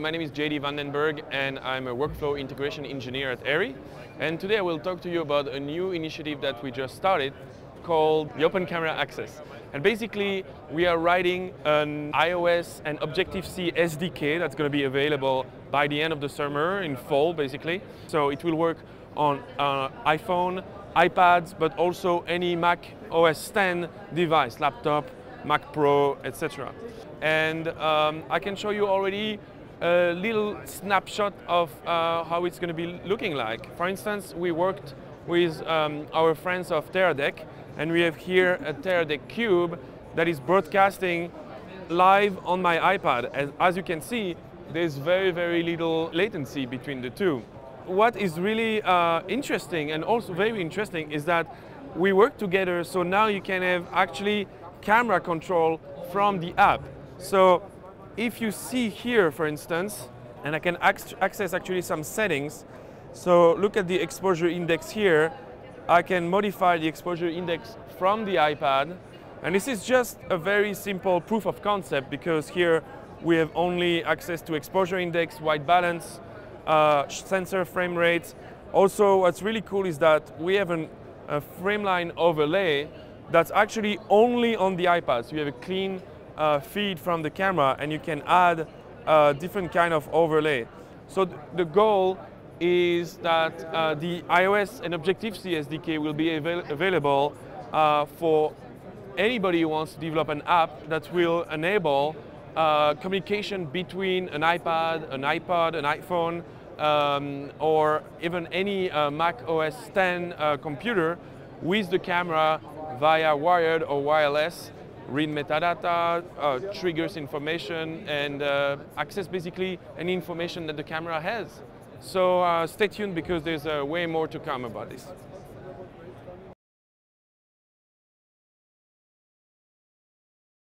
my name is JD Vandenberg, and I'm a workflow integration engineer at ARRI. And today I will talk to you about a new initiative that we just started called the Open Camera Access. And basically, we are writing an iOS and Objective-C SDK that's going to be available by the end of the summer, in fall, basically. So it will work on iPhone, iPads, but also any Mac OS X device, laptop, Mac Pro, etc. And I can show you already a little snapshot of how it's going to be looking like. For instance, we worked with our friends of Teradek, and we have here a Teradek Cube that is broadcasting live on my iPad. As you can see, there's very little latency between the two. What is really interesting, and also very interesting, is that we work together, so now you can have actually camera control from the app. So if you see here, for instance, and I can access actually some settings. So look at the exposure index here. I can modify the exposure index from the iPad. And this is just a very simple proof of concept, because here we have only access to exposure index, white balance, sensor frame rate. Also, what's really cool is that we have a frameline overlay that's actually only on the iPad. So you have a clean feed from the camera, and you can add different kind of overlay. So the goal is that the iOS and Objective-C SDK will be available for anybody who wants to develop an app that will enable communication between an iPad, an iPod, an iPhone, or even any Mac OS X computer with the camera via wired or wireless, read metadata, triggers information, and access basically any information that the camera has. So stay tuned, because there's way more to come about this.